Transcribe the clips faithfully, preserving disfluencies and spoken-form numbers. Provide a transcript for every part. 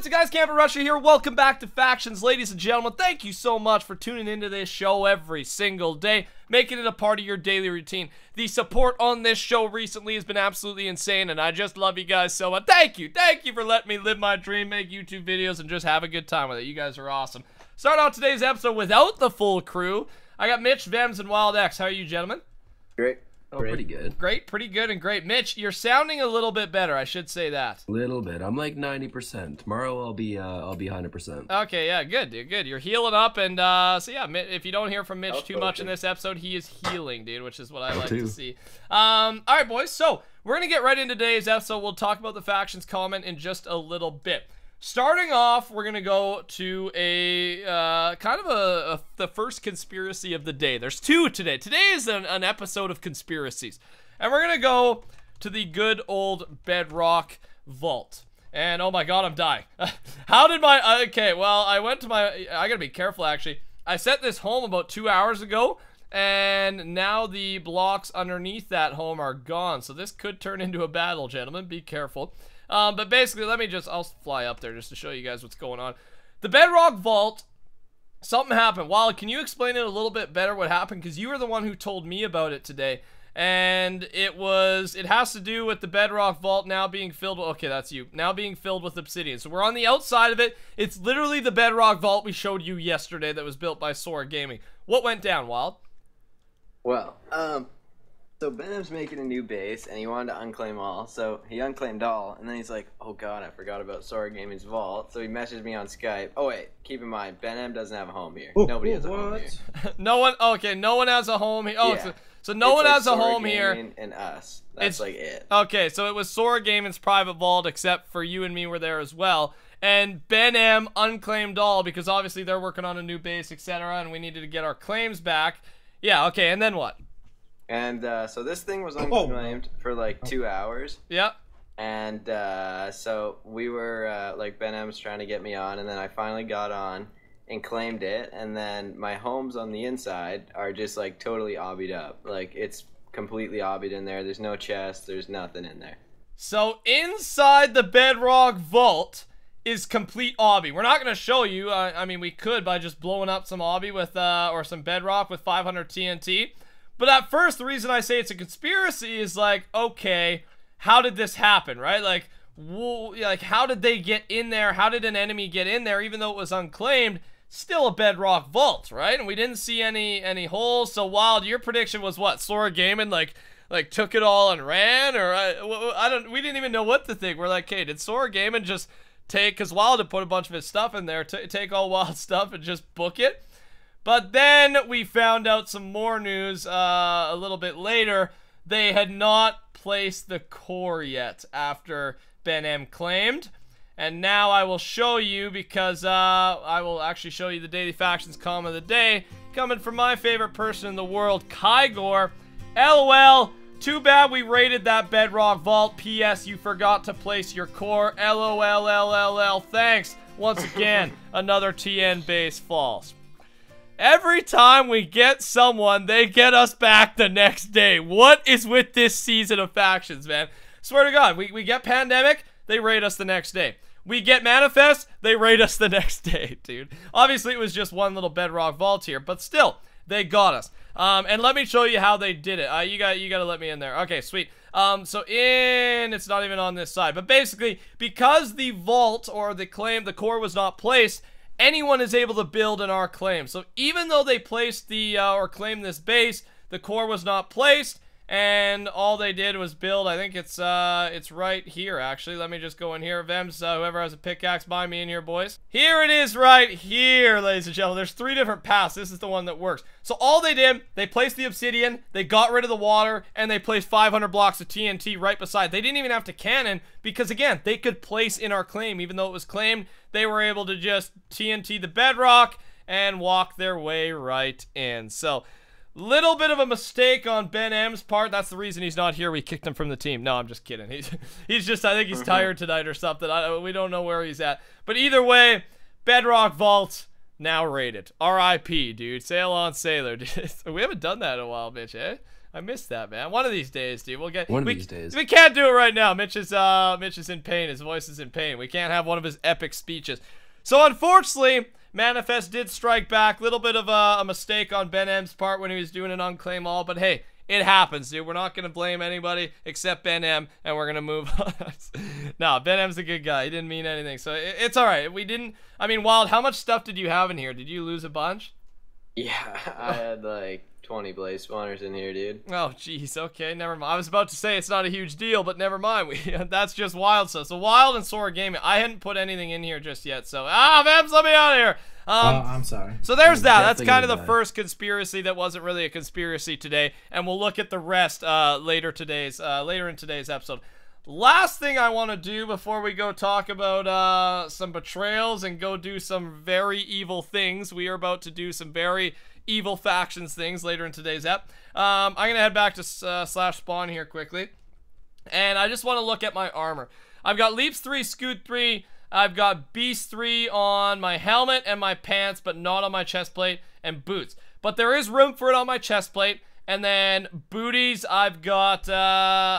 What's up, guys? Camping Rusher here. Welcome back to Factions, ladies and gentlemen. Thank you so much for tuning into this show every single day, making it a part of your daily routine. The support on this show recently has been absolutely insane, and I just love you guys so much. Thank you. Thank you for letting me live my dream, make YouTube videos, and just have a good time with it. You guys are awesome. Start out today's episode without the full crew. I got Mitch, Vemz, and Wild X. How are you, gentlemen? Great. Oh, pretty good. Great, pretty good, and great. Mitch, you're sounding a little bit better. I should say that. A little bit. I'm like ninety percent. Tomorrow I'll be, uh, I'll be one hundred percent. Okay, yeah, good, dude, good. You're healing up, and uh, so yeah, if you don't hear from Mitch I'll too much it. in this episode, he is healing, dude, which is what I, I like too. to see. Um, all right, boys. So we're gonna get right into today's episode. We'll talk about the factions comment in just a little bit. Starting off, we're gonna go to a uh, kind of a, a the first conspiracy of the day. There's two today. Today is an, an episode of conspiracies, and we're gonna go to the good old Bedrock Vault. And oh my God, I'm dying. How did my okay? Well, I went to my. I gotta be careful actually. I set this home about two hours ago, and now the blocks underneath that home are gone. So this could turn into a battle, gentlemen. Be careful. Um, but basically, let me just, I'll fly up there just to show you guys what's going on. The Bedrock Vault, something happened. Wild, can you explain it a little bit better what happened? Because you were the one who told me about it today. And it was, it has to do with the Bedrock Vault now being filled with, okay, that's you, now being filled with obsidian. So we're on the outside of it. It's literally the Bedrock Vault we showed you yesterday that was built by Sora Gaming. What went down, Wild? Well, um... so Benham's making a new base, and he wanted to unclaim all, so he unclaimed all, and then he's like, oh god, I forgot about Sora Gaming's vault, so he messaged me on Skype. Oh wait, keep in mind, Benham doesn't have a home here. Ooh, Nobody ooh, has a what? home here. no one, okay, no one has a home here. Oh, yeah. so, so no it's one like has Sora a home Gaming here. and us. That's it's, like it. Okay, so it was Sora Gaming's private vault, except for you and me were there as well. And Benham unclaimed all, because obviously they're working on a new base, et cetera, and we needed to get our claims back. Yeah, okay, and then what? And uh, so this thing was unclaimed oh. for like two hours. Yep. And uh, so we were uh, like Benham was trying to get me on, and then I finally got on and claimed it. And then my homes on the inside are just like totally obbied up. Like it's completely obbied in there. There's no chest. There's nothing in there. So inside the Bedrock Vault is complete obby. We're not going to show you. Uh, I mean, we could by just blowing up some obby with uh, or some bedrock with five hundred T N T. But at first, the reason I say it's a conspiracy is like, okay, how did this happen, right? Like, whoa, like how did they get in there? How did an enemy get in there, even though it was unclaimed? Still a Bedrock Vault, right? And we didn't see any any holes. So, Wild, your prediction was what? Sora Gaming like like took it all and ran, or I, I don't. We didn't even know what to think. We're like, hey, did Sora Gaming just take? Because Wild had put a bunch of his stuff in there, t take all Wild's stuff and just book it. But then we found out some more news uh, a little bit later. They had not placed the core yet after Benham claimed. And now I will show you because uh, I will actually show you the Daily Factions comment of the day. Coming from my favorite person in the world, Kygor. LOL, too bad we raided that Bedrock Vault. P S You forgot to place your core. LOLLLL, thanks. Once again, another T N base falls. Every time we get someone, they get us back the next day. What is with this season of factions, man? Swear to God, we, we get Pandemic, they raid us the next day. We get Manifest, they raid us the next day, dude. Obviously, it was just one little Bedrock Vault here, but still, they got us. Um, and let me show you how they did it. Uh, you got you got to let me in there. Okay, sweet. Um, so in, it's not even on this side, but basically, because the vault or the claim, the core was not placed, anyone is able to build an Arc claim. So even though they placed the, uh, or claimed this base, the core was not placed, and all they did was build, I think it's, uh, it's right here, actually. Let me just go in here. Vemz, uh, whoever has a pickaxe, buy me in here, boys. Here it is right here, ladies and gentlemen. There's three different paths. This is the one that works. So all they did, they placed the obsidian, they got rid of the water, and they placed five hundred blocks of T N T right beside. They didn't even have to cannon, because again, they could place in our claim. Even though it was claimed, they were able to just T N T the bedrock and walk their way right in. So, little bit of a mistake on Benham's part. That's the reason he's not here. We kicked him from the team. No, I'm just kidding. He's, he's just, I think he's tired tonight or something. I, we don't know where he's at. But either way, Bedrock Vault now raided. R I P, dude. Sail on, sailor. Dude. We haven't done that in a while, bitch, eh? I miss that, man. One of these days, dude. We'll get. One of we, these days. We can't do it right now. Mitch is uh, Mitch is in pain. His voice is in pain. We can't have one of his epic speeches. So unfortunately, Manifest did strike back. Little bit of a, a mistake on Benham's part when he was doing an unclaim all, but hey, it happens, dude. We're not gonna blame anybody except Benham, and we're gonna move on. Nah, Benham's a good guy. He didn't mean anything, so it, it's all right. We didn't. I mean, Wild, how much stuff did you have in here? Did you lose a bunch? Yeah, I had like twenty blaze spawners in here, dude. Oh, jeez. Okay, never mind. I was about to say it's not a huge deal, but never mind. We that's just Wild stuff. So Wild and Sora Gaming. I hadn't put anything in here just yet. So ah, Vembz, let me out of here. Um, oh, I'm sorry. So there's that. That's kind of the first conspiracy that wasn't really a conspiracy today, and we'll look at the rest uh, later today's uh, later in today's episode. Last thing I want to do before we go talk about uh, some betrayals and go do some very evil things. We are about to do some very evil factions things later in today's app. Um, I'm going to head back to uh, slash spawn here quickly. And I just want to look at my armor. I've got Leaps three, Scoot three. I've got Beast three on my helmet and my pants, but not on my chest plate and boots. But there is room for it on my chest plate. And then booties, I've got, uh,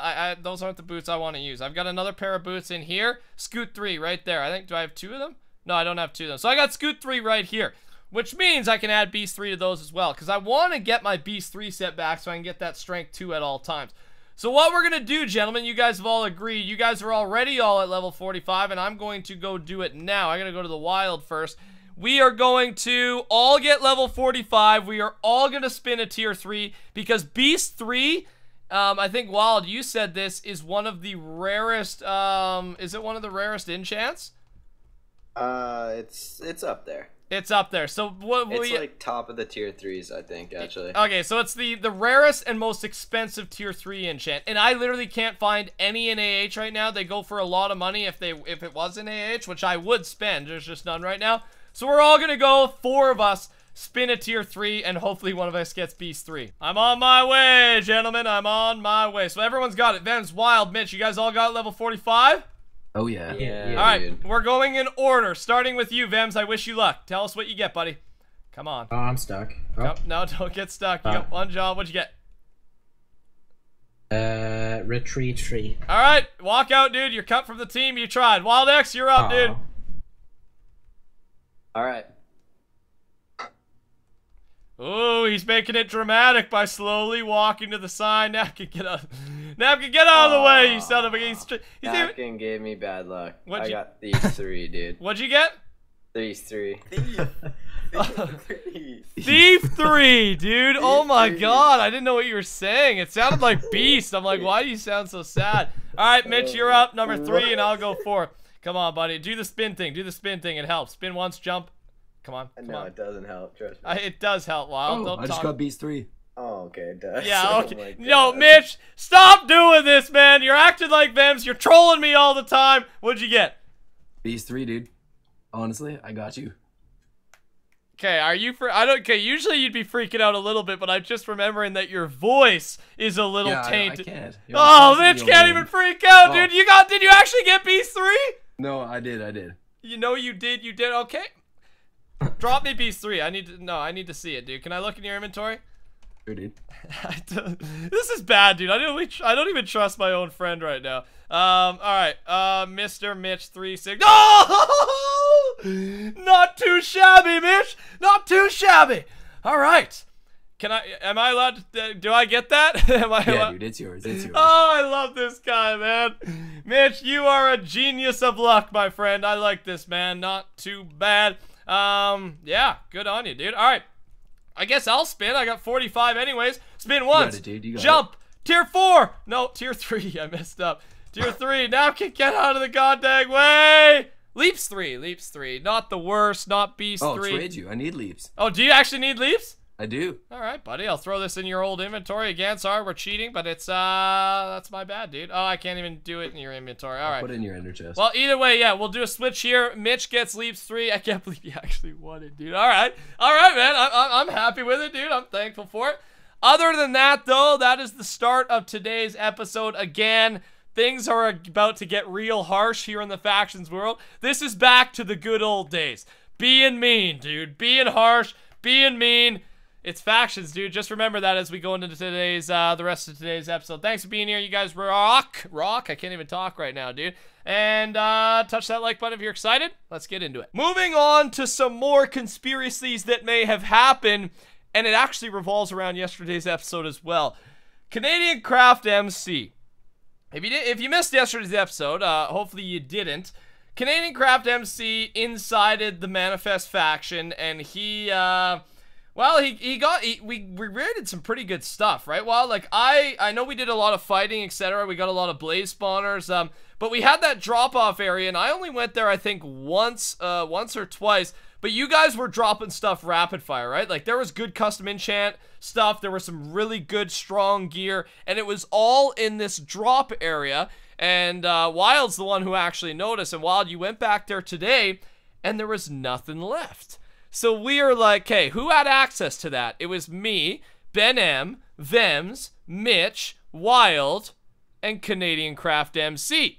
I, I, those aren't the boots I want to use. I've got another pair of boots in here. Scoot three right there. I think, do I have two of them? No, I don't have two of them. So I got Scoot three right here, which means I can add Beast three to those as well, because I want to get my Beast three set back so I can get that Strength two at all times. So what we're going to do, gentlemen, you guys have all agreed. You guys are already all at level forty-five, and I'm going to go do it now. I'm going to go to the Wild first. We are going to all get level forty-five. We are all going to spin a tier three because Beast three, um, I think, Wild, you said this, is one of the rarest, um, is it one of the rarest enchants? Uh, it's it's up there. It's up there. So what we, It's like top of the tier threes, I think, actually. Okay, so it's the, the rarest and most expensive tier three enchant, and I literally can't find any in A H right now. They go for a lot of money if, they, if it was in A H, which I would spend. There's just none right now. So we're all going to go, four of us, spin a tier three, and hopefully one of us gets Beast three. I'm on my way, gentlemen. I'm on my way. So everyone's got it. Vembz, Wild, Mitch, you guys all got level forty-five? Oh, yeah. Yeah. yeah all right, dude. We're going in order, starting with you, Vembz. I wish you luck. Tell us what you get, buddy. Come on. Oh, I'm stuck. Oh. Nope, no, don't get stuck. You oh. got one job. What'd you get? Uh, retreat tree. All right, walk out, dude. You're cut from the team. You tried. Wild X, you're up, oh. dude. All right. Oh, he's making it dramatic by slowly walking to the sign. Napkin, get out. Napkin, get out of the way, you son of a... He's, he's Napkin even... gave me bad luck. What'd I you... got these three, dude. What'd you get? These three. Thief. Thief. Thief three, dude. Thief oh, my three. God. I didn't know what you were saying. It sounded like Beast. I'm like, why do you sound so sad? All right, Mitch, you're up. Number three, what? And I'll go four. Come on, buddy. Do the spin thing. Do the spin thing. It helps. Spin once, jump. Come on. Come no, on. It doesn't help. Trust me. I, it does help. Wild. Well, oh, I just got Beast three. Oh, okay. It does. Yeah, okay. Oh no, Mitch, stop doing this, man. You're acting like Vembz. You're trolling me all the time. What'd you get? Beast three, dude. Honestly, I got you. Okay, are you for? I don't. Okay, usually you'd be freaking out a little bit, but I'm just remembering that your voice is a little yeah, tainted. I, I can't. You're oh, Mitch can't even freak out, oh. dude. You got? Did you actually get Beast three? No, I did, I did. You know you did, you did, okay. Drop me Beast three, I need to, no, I need to see it, dude. Can I look in your inventory? Sure, dude. This is bad, dude. I don't, I don't even trust my own friend right now. Um, alright, uh, Mister Mitch three sixty-one. Oh! Not too shabby, Mitch! Not too shabby! Alright. Can I, am I allowed to, do I get that? am I yeah, dude, it's yours, it's yours. Oh, I love this guy, man. Mitch, you are a genius of luck, my friend. I like this, man. Not too bad. Um, yeah, good on you, dude. All right, I guess I'll spin. I got forty-five anyways. Spin once, you got it, dude. You got jump, it. Tier four. No, tier three, I messed up. Tier three, Napkin, get out of the goddamn way. Leaps three, leaps three. Not the worst, not beast oh, three. Oh, trade you, I need leaps. Oh, do you actually need leaps? I do. All right, buddy. I'll throw this in your old inventory again. Sorry, we're cheating, but it's uh, that's my bad, dude. Oh, I can't even do it in your inventory. All I'll right. Put it in your inner chest. Well, either way, yeah, we'll do a switch here. Mitch gets leaps three. I can't believe you actually won it, dude. All right, all right, man. I'm I'm happy with it, dude. I'm thankful for it. Other than that, though, that is the start of today's episode. Again, things are about to get real harsh here in the factions world. This is back to the good old days. Being mean, dude. Being harsh. Being mean. It's Factions, dude. Just remember that as we go into today's, uh, the rest of today's episode. Thanks for being here. You guys rock. Rock. I can't even talk right now, dude. And uh, touch that like button if you're excited. Let's get into it. Moving on to some more conspiracies that may have happened. And it actually revolves around yesterday's episode as well. Canadian Craft M C. If you did, if you missed yesterday's episode, uh, hopefully you didn't. Canadian Craft M C insided the Manifest faction, and he, uh, well, he, he got, he, we, we rated some pretty good stuff, right? Well, like, I, I know we did a lot of fighting, et cetera. We got a lot of blaze spawners, um, but we had that drop-off area, and I only went there, I think, once, uh, once or twice. But you guys were dropping stuff rapid fire, right? Like, there was good custom enchant stuff. There was some really good, strong gear. And it was all in this drop area. And uh, Wild's the one who actually noticed. And Wild, you went back there today, and there was nothing left. So we are like, hey, who had access to that? It was me, Benham, Vemz, Mitch, Wild, and Canadian Craft M C.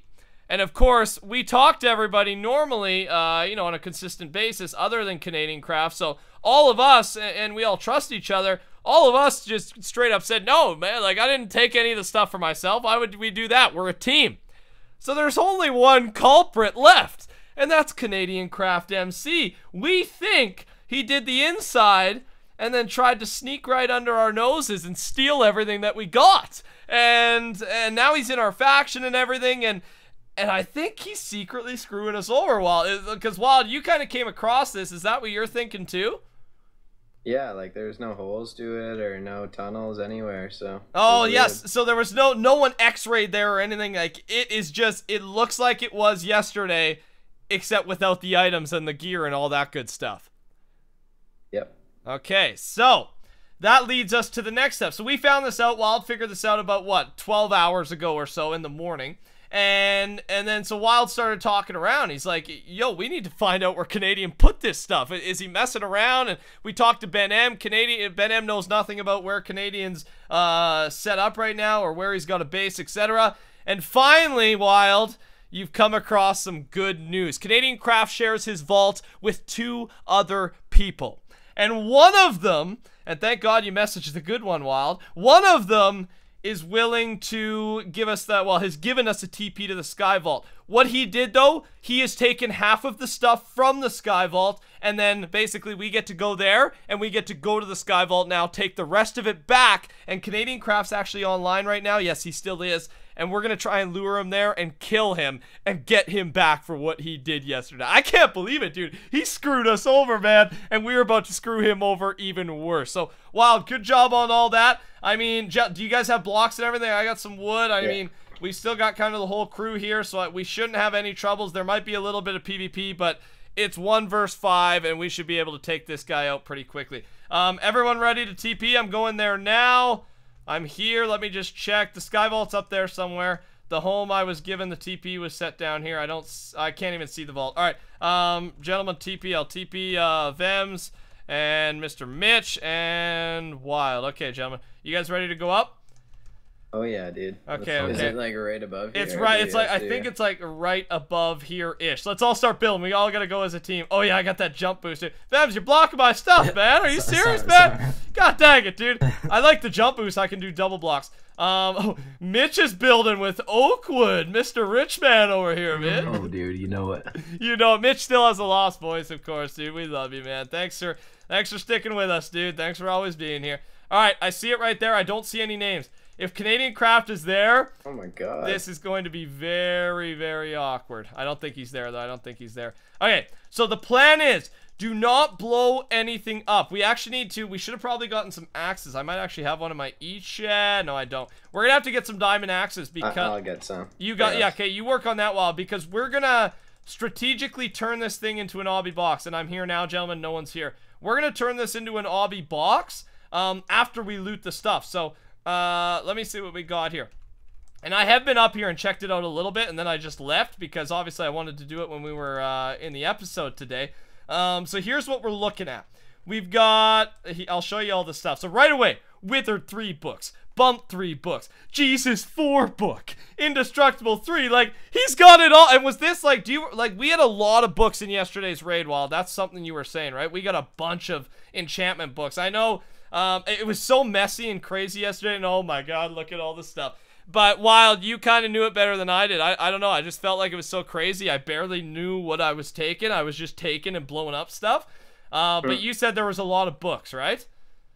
And of course, we talk to everybody normally, uh, you know, on a consistent basis other than Canadian Craft. So all of us, and we all trust each other, all of us just straight up said, no, man, like, I didn't take any of the stuff for myself. Why would we do that? We're a team. So there's only one culprit left, and that's Canadian Craft M C. We think he did the inside and then tried to sneak right under our noses and steal everything that we got. And, and now he's in our faction and everything, and... And I think he's secretly screwing us over, Wild. Because, Wild, you kind of came across this. Is that what you're thinking, too? Yeah, like, there's no holes to it or no tunnels anywhere, so... Oh, yes. So there was no no one x-rayed there or anything. Like, it is just... It looks like it was yesterday, except without the items and the gear and all that good stuff. Yep. Okay, so... That leads us to the next step. So we found this out. Wild figured this out about, what, twelve hours ago or so in the morning. And and then so Wild started talking around. He's like, yo, we need to find out where Canadian put this stuff. Is he messing around? And we talked to Benham. Canadian Benham knows nothing about where Canadian's uh, set up right now or where he's got a base, et cetera. And finally, Wild, you've come across some good news. Canadian Craft shares his vault with two other people. And one of them, and thank God you messaged the good one, Wild, one of them is willing to give us that, well, has given us a T P to the Sky Vault. What he did, though, he has taken half of the stuff from the Sky Vault, and then basically we get to go there, and we get to go to the Sky Vault now, take the rest of it back, and Canadian Craft's actually online right now. Yes, he still is, and we're going to try and lure him there and kill him and get him back for what he did yesterday. I can't believe it, dude. He screwed us over, man, and we were about to screw him over even worse. So, Wild, good job on all that. I mean, do you guys have blocks and everything? I got some wood. I yeah. mean... We still got kind of the whole crew here, so we shouldn't have any troubles. There might be a little bit of PvP, but it's one versus five, and we should be able to take this guy out pretty quickly. Um, everyone ready to T P? I'm going there now. I'm here. Let me just check. The Sky Vault's up there somewhere. The home I was given the T P was set down here. I don't. I can't even see the vault. All right, um, gentlemen, T P. I'll T P uh, Vemz and Mister Mitch and Wild. Okay, gentlemen, you guys ready to go up? Oh yeah, dude. Okay, okay. Is it like right above here? It's right. It's like I think it's like right above here-ish. Let's all start building. We all gotta go as a team. Oh yeah, I got that jump boost, dude. Vemz, you're blocking my stuff, man. Are you serious, man? God dang it, dude. I like the jump boost. I can do double blocks. Um, oh, Mitch is building with Oakwood, Mister Richman over here, man. Oh, dude, you know it. You know, Mitch still has a lost voice, of course, dude. We love you, man. Thanks for thanks for sticking with us, dude. Thanks for always being here. All right, I see it right there. I don't see any names. If Canadian Craft is there, oh my God, this is going to be very, very awkward. I don't think he's there, though. I don't think he's there. Okay, so the plan is do not blow anything up. We actually need to. We should have probably gotten some axes. I might actually have one in my e-chat. No, I don't. We're going to have to get some diamond axes because... I'll get some. You got, yeah. yeah, okay, you work on that while because we're going to strategically turn this thing into an obby box. And I'm here now, gentlemen. No one's here. We're going to turn this into an obby box um, after we loot the stuff. So... Uh, let me see what we got here. And I have been up here and checked it out a little bit, and then I just left because obviously I wanted to do it when we were uh, in the episode today. Um, so here's what we're looking at. We've got... I'll show you all the stuff. So right away, Withered three books, Bump three books, Jesus four book, Indestructible three. Like, he's got it all. And was this like... Do you... Like, we had a lot of books in yesterday's raid, Wild. That's something you were saying, right? We got a bunch of enchantment books. I know... Um, it was so messy and crazy yesterday, and oh my god, look at all this stuff. But Wild, you kind of knew it better than I did. I, I don't know, I just felt like it was so crazy. I barely knew what I was taking. I was just taking and blowing up stuff. Uh, sure. But you said there was a lot of books, right?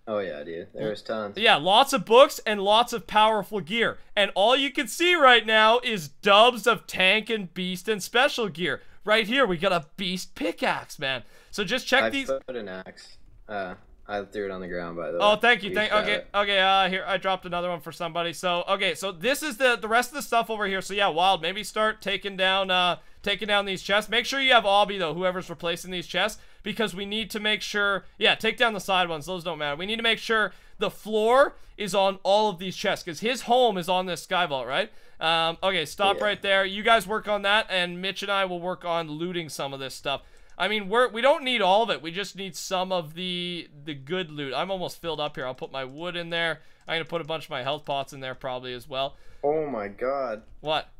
Oh yeah, dude. There was tons. Yeah, lots of books and lots of powerful gear. And all you can see right now is dubs of tank and beast and special gear. Right here, we got a beast pickaxe, man. So just check I these. I put an axe. Uh, I threw it on the ground, by the way. Oh, thank you. Thank. Okay, it. okay. Uh, here, I dropped another one for somebody. So, okay, so this is the the rest of the stuff over here. So yeah, Wild, maybe start taking down uh taking down these chests. Make sure you have Obby though, whoever's replacing these chests, because we need to make sure. Yeah, take down the side ones. Those don't matter. We need to make sure the floor is on all of these chests, because his home is on this sky vault, right? Um, okay, stop yeah. right there. You guys work on that, and Mitch and I will work on looting some of this stuff. I mean, we're, we don't need all of it. We just need some of the the good loot. I'm almost filled up here. I'll put my wood in there. I'm going to put a bunch of my health pots in there probably as well. Oh, my God. What?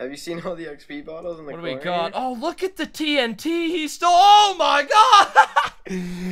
Have you seen all the X P bottles in the What do we got? Oh, look at the T N T he stole. Oh, my God.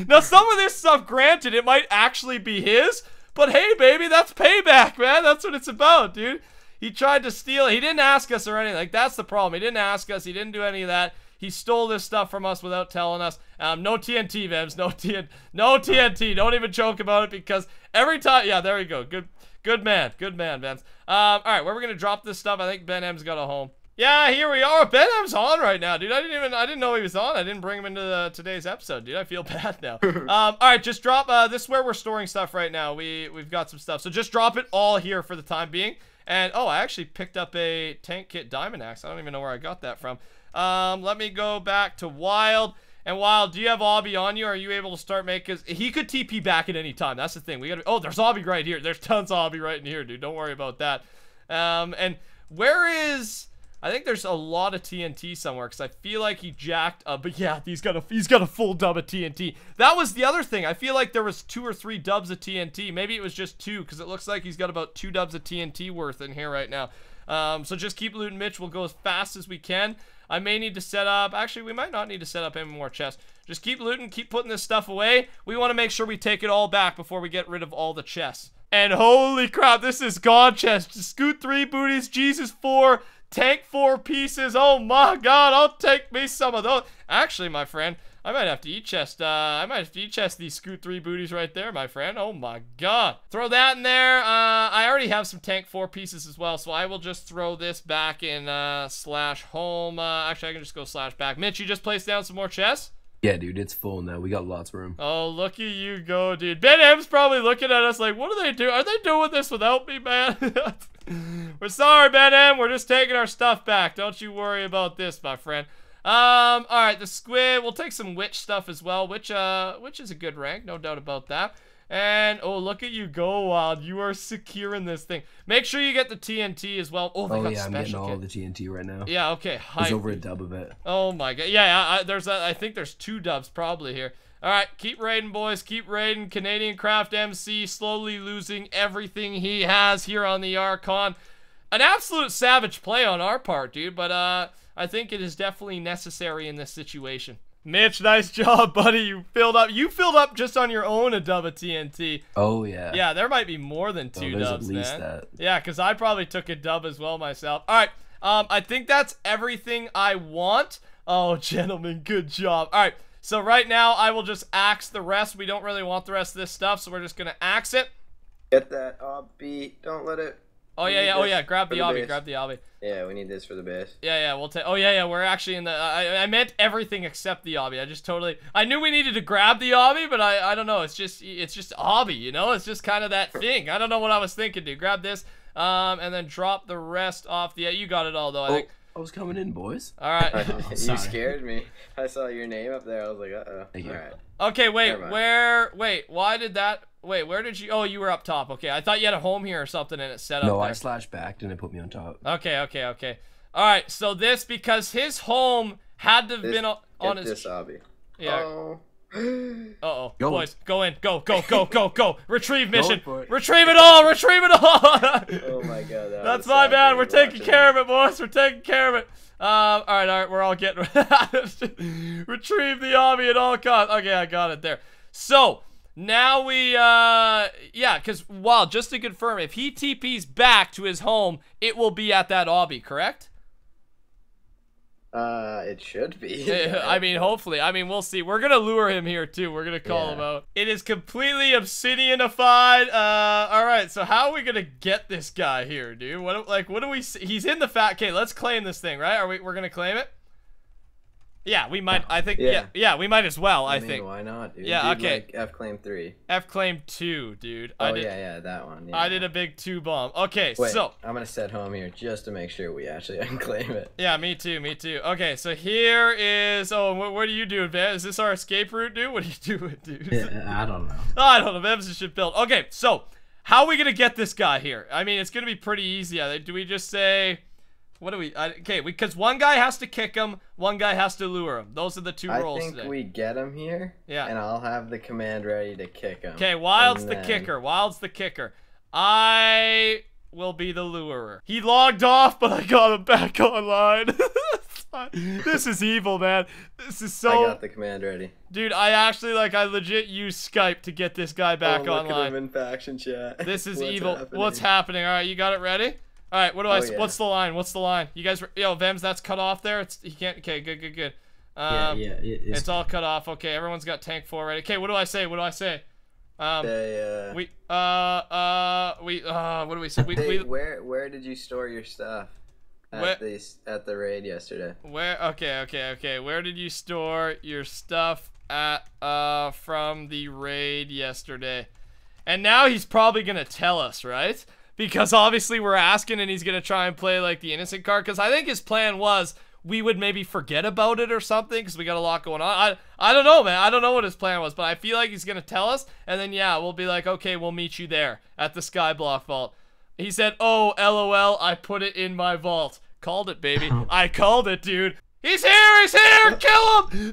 Now, some of this stuff, granted, it might actually be his. But, hey, baby, that's payback, man. That's what it's about, dude. He tried to steal it. He didn't ask us or anything. Like, that's the problem. He didn't ask us. He didn't do any of that. He stole this stuff from us without telling us. Um, no T N T, Vembz. No T N T. No T N T. Don't even joke about it, because every time... Yeah, there we go. Good good man. Good man, Vembz. Um, all right, where are we going to drop this stuff? I think Benham's got a home. Yeah, here we are. Benham's on right now, dude. I didn't even... I didn't know he was on. I didn't bring him into the, today's episode, dude. I feel bad now. um, all right, just drop... Uh, this is where we're storing stuff right now. We, we've got some stuff. So just drop it all here for the time being. And, oh, I actually picked up a tank kit diamond axe. I don't even know where I got that from. Um, let me go back to Wild. And Wild, do you have Obby on you? Or are you able to start making? He could T P back at any time. That's the thing. We got. Oh, there's Obby right here. There's tons of Obby right in here, dude. Don't worry about that. Um, and where is? I think there's a lot of T N T somewhere, because I feel like he jacked up. But yeah, he's got a he's got a full dub of T N T. That was the other thing. I feel like there was two or three dubs of T N T. Maybe it was just two, because it looks like he's got about two dubs of T N T worth in here right now. Um, so just keep looting, Mitch. We'll go as fast as we can. I may need to set up... Actually, we might not need to set up any more chests. Just keep looting, keep putting this stuff away. We want to make sure we take it all back before we get rid of all the chests. And holy crap, this is God chest. Scoot three booties, Jesus four, tank four pieces. Oh my god, I'll take me some of those. Actually, my friend, I might have to eat chest. Uh, I might have to eat chest these scoot three booties right there, my friend. Oh my god. Throw that in there. Uh, I already have some tank four pieces as well, so I will just throw this back in uh, slash home. Uh, actually, I can just go slash back. Mitch, you just placed down some more chests? Yeah, dude, it's full now. We got lots of room. Oh, look at you go, dude. Benham's probably looking at us like, what do they do? Are they doing this without me, man? We're sorry, Benham. We're just taking our stuff back. Don't you worry about this, my friend. Um, alright, the squid, we'll take some witch stuff as well, which, uh, which is a good rank, no doubt about that. And, oh, look at you go, Wild, you are securing this thing. Make sure you get the T N T as well. Oh, they oh got yeah, special I'm getting all kit. the T N T right now. Yeah, okay, hype. There's over a dub of it. Oh my god, yeah, I, I, there's, a, I think there's two dubs probably here. Alright, keep raiding, boys, keep raiding. Canadian Craft M C slowly losing everything he has here on the Archon. An absolute savage play on our part, dude, but, uh... I think it is definitely necessary in this situation. Mitch, nice job, buddy. You filled up. You filled up just on your own a dub of T N T. Oh, yeah. Yeah, there might be more than two oh, dubs, at least man. That. Yeah, because I probably took a dub as well myself. All right, um, I think that's everything I want. Oh, gentlemen, good job. All right, so right now I will just axe the rest. We don't really want the rest of this stuff, so we're just going to axe it. Get that offbeat. Don't let it... Oh yeah, yeah, oh yeah, grab the obby, grab the obby. Yeah, we need this for the base. Yeah, yeah, we'll take, oh yeah, yeah, we're actually in the, I, I meant everything except the obby, I just totally, I knew we needed to grab the obby, but I, I don't know, it's just, it's just obby, you know, it's just kind of that thing, I don't know what I was thinking, dude, grab this, um, and then drop the rest off the, yeah, you got it all though, I oh, think. I was coming in, boys. All right. I, you Sorry. scared me, I saw your name up there, I was like, uh-oh, all right. Okay, wait, where, wait, why did that... Wait, where did you... Oh, you were up top. Okay, I thought you had a home here or something and it set up. No, there. I slashed back and it put me on top. Okay, okay, okay. All right, so this, because his home had to have this, been on get his... this obby. Yeah. Oh. Uh-oh. Boys, go in. Go, go, go, go, go. Retrieve mission. It. Retrieve it all. Retrieve it all. Oh, my God. That That's my bad. We're taking care of it, boys. We're taking care of it. Um, all right, all right. We're all getting... Retrieve the obby at all costs. Okay, I got it there. So... Now we, uh, yeah, because, wow, just to confirm, if he T Ps back to his home, it will be at that obby, correct? Uh, it should be. I mean, hopefully. I mean, we'll see. We're going to lure him here, too. We're going to call yeah. him out. It is completely obsidianified. Uh, all right, so how are we going to get this guy here, dude? What, like, what do we see? He's in the fat... Okay, let's claim this thing, right? Are we, we're going to claim it? Yeah, we might, I think, yeah, yeah, yeah we might as well, I, I mean, think. Why not, dude? Yeah, dude, okay. Like F claim three. F claim two, dude. I oh, did, yeah, yeah, that one. Yeah. I did a big two bomb. Okay, Wait, so. I'm going to set home here just to make sure we actually unclaim it. Yeah, me too, me too. Okay, so here is, oh, what, what are you doing, Vemz? Is this our escape route, dude? What are you doing, dude? Yeah, I don't know. I don't know, Vemz should build. Okay, so, how are we going to get this guy here? I mean, it's going to be pretty easy. Do we just say... What do we... I, okay, because one guy has to kick him, one guy has to lure him. Those are the two I roles today. I think we get him here, yeah. and I'll have the command ready to kick him. Okay, Wild's then... the kicker. Wild's the kicker. I will be the lurer. He logged off, but I got him back online. This is evil, man. This is so... I got the command ready. Dude, I actually, like, I legit used Skype to get this guy back oh, look online. At him in faction chat. This is What's evil. Happening? What's happening? All right, you got it ready? All right, what do oh, I? Yeah. What's the line? What's the line? You guys, yo, Vemz, that's cut off there. It's he can't. Okay, good, good, good. Um, yeah, yeah, it's, it's all cut off. Okay, everyone's got tank four ready. Okay, what do I say? What do I say? Um, they, uh, we, uh, uh, we, uh, what do we say? We, they, we, where, where did you store your stuff at where, the at the raid yesterday? Where? Okay, okay, okay. Where did you store your stuff at? Uh, from the raid yesterday, and now he's probably gonna tell us, right? Because obviously we're asking and he's going to try and play like the innocent card. Because I think his plan was we would maybe forget about it or something because we got a lot going on. I, I don't know, man. I don't know what his plan was. But I feel like he's going to tell us. And then, yeah, we'll be like, okay, we'll meet you there at the Skyblock Vault. He said, oh, LOL, I put it in my vault. Called it, baby. I called it, dude. He's here! He's here! Kill him!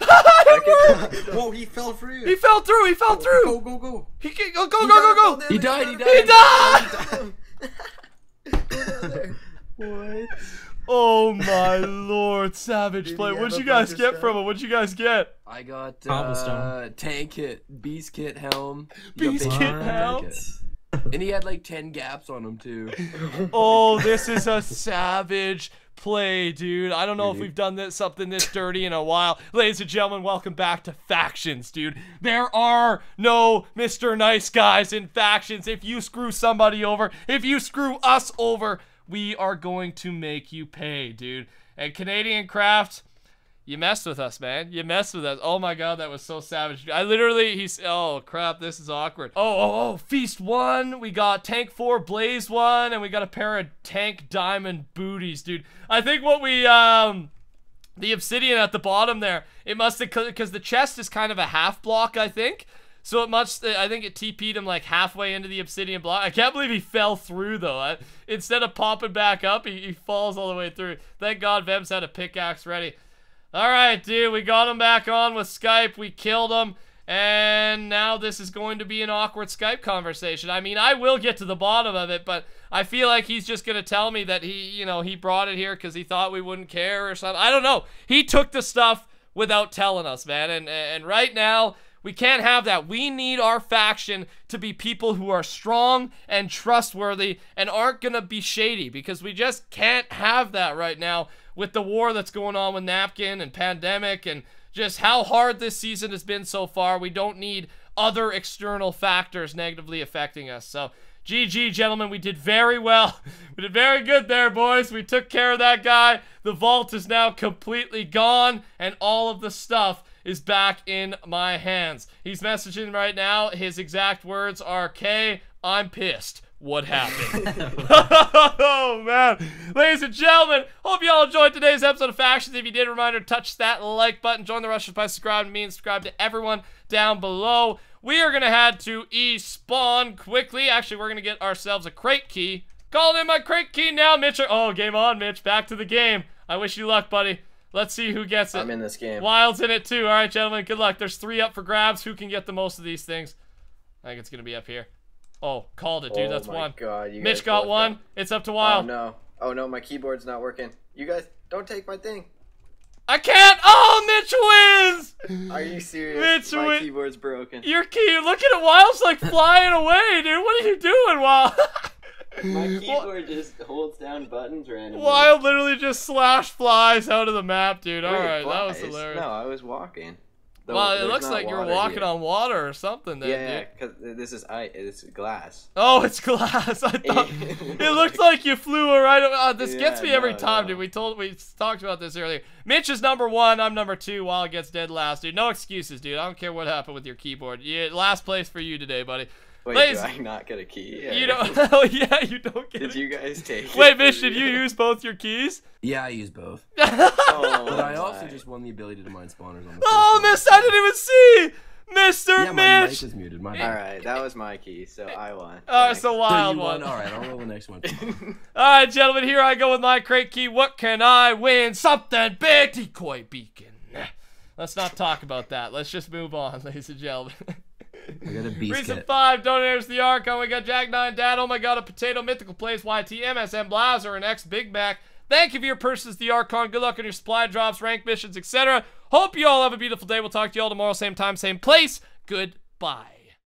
Whoa, he fell through! He fell through! He fell through! Go, go, go! He can, go, go, he go, go, go! He died! He died! He died! He died. What? Oh my lord, Savage Dude, Play. What'd you guys get stuff? from him? What'd you guys get? I got uh, tank kit, beast kit helm, beast kit helm, and he had like ten gaps on him too. Oh, this is a Savage Play, dude. I don't know dude. if we've done this something this dirty in a while. Ladies and gentlemen, welcome back to Factions, dude. There are no Mister Nice Guys in Factions. If you screw somebody over, if you screw us over, we are going to make you pay, dude. And Canadian Craft, you messed with us, man. You messed with us. Oh my god, that was so savage. I literally, he's, oh crap, this is awkward. Oh, oh, oh, Feast one, we got Tank four, Blaze one, and we got a pair of Tank Diamond booties, dude. I think what we, um, the obsidian at the bottom there, it must have, because the chest is kind of a half block, I think. So it must, I think it T P'd him like halfway into the obsidian block. I can't believe he fell through though. I, instead of popping back up, he, he falls all the way through. Thank god Vemz had a pickaxe ready. All right, dude, we got him back on with Skype. We killed him, and now this is going to be an awkward Skype conversation. I mean, I will get to the bottom of it, but I feel like he's just going to tell me that he, you know, he brought it here because he thought we wouldn't care or something. I don't know. He took the stuff without telling us, man, and, and right now... we can't have that. We need our faction to be people who are strong and trustworthy and aren't going to be shady because we just can't have that right now with the war that's going on with Napkin and Pandemic and just how hard this season has been so far. We don't need other external factors negatively affecting us. So, G G, gentlemen, we did very well. We did very good there, boys. We took care of that guy. The vault is now completely gone and all of the stuff is back in my hands. He's messaging right now. His exact words are, K, I'm pissed. What happened? Oh, man. Ladies and gentlemen, hope you all enjoyed today's episode of Factions. If you did, reminder, touch that like button. Join the Rushers by subscribing to me and subscribe to everyone down below. We are going to head to e-spawn quickly. Actually, we're going to get ourselves a crate key. Calling in my crate key now, Mitch. Oh, game on, Mitch. Back to the game. I wish you luck, buddy. Let's see who gets it. I'm in this game. Wild's in it too. All right, gentlemen, good luck. There's three up for grabs. Who can get the most of these things? I think it's going to be up here. Oh, called it, dude. Oh That's my one. God, you Mitch got one. It. It's up to Wild. Oh, no. Oh, no, my keyboard's not working. You guys, don't take my thing. I can't! Oh, Mitch wins! Are you serious? Mitch My keyboard's broken. Your key. Look at it. Wild's like flying away, dude. What are you doing, Wild? My keyboard just holds down buttons randomly. Wild literally just slashed flies out of the map, dude. All Wait, right, flies? That was hilarious. No, I was walking. Though well, it looks like you're walking here. on water or something. Then, yeah, because yeah, this is I. This is glass. Oh, it's glass. I thought it looked like you flew right. Uh, this yeah, gets me every no, time, no. dude. We told, we talked about this earlier. Mitch is number one. I'm number two. Wild gets dead last, dude. No excuses, dude. I don't care what happened with your keyboard. Yeah, last place for you today, buddy. Wait, Ladies, do I not get a key? Yeah. You don't. Oh yeah, you don't get. Did it. you guys take? Wait, Mitch, did you use both your keys? Yeah, I used both. oh, but I also just won the ability to mine spawners on the. Oh, Miss, I didn't even see. Mister yeah, Mitch. My mic is muted. My mic. All right, that was my key, so I won. Oh, right. It's a wild so one. All right, I'll roll the next one. All right, gentlemen, here I go with my crate key. What can I win? Something big. Decoy beacon. Let's not talk about that. Let's just move on, ladies and gentlemen. We got a beast Reason cat. five donators to the Archon. We got Jack Nine Dad. Oh my God, a potato. Mythical Plays Y T. M S M Blazer and X Big Mac. Thank you for your purchase, the Archon. Good luck on your supply drops, rank missions, et cetera. Hope you all have a beautiful day. We'll talk to you all tomorrow, same time, same place. Goodbye.